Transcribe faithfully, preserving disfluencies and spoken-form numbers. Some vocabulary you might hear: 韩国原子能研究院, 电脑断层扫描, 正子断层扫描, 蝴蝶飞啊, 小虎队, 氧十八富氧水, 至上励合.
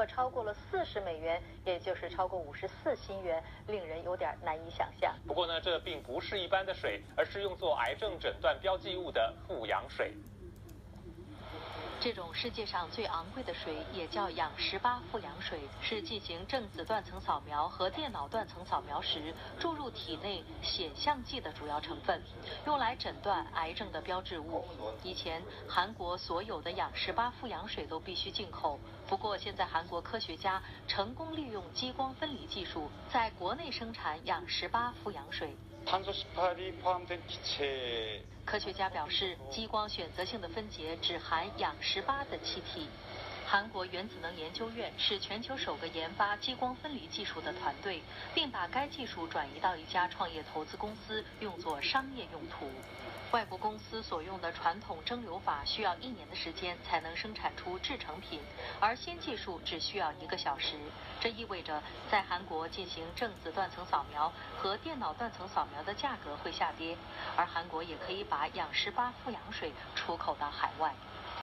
克超过了四十美元，也就是超过五十四新元，令人有点难以想象。不过呢，这并不是一般的水，而是用作癌症诊断标记物的富氧水。这种世界上最昂贵的水也叫氧十八富氧水，是进行正子断层扫描和电脑断层扫描时注入体内显像剂的主要成分，用来诊断癌症的标志物。以前韩国所有的氧十八富氧水都必须进口，不过现在韩国科学家成功利用激光分离技术，在国内生产氧十八富氧水。 科学家表示，激光选择性的分解只含氧十八的气体。韩国原子能研究院是全球首个研发激光分离技术的团队，并把该技术转移到一家创业投资公司，用作商业用途。外国公司所用的传统蒸馏法需要一年的时间才能生产出制成品，而新技术只需要一个小时。这意味着，在韩国进行正子断层扫描和电脑断层扫描的价格会下跌，而韩国也可以把氧十八富氧水出口到海外。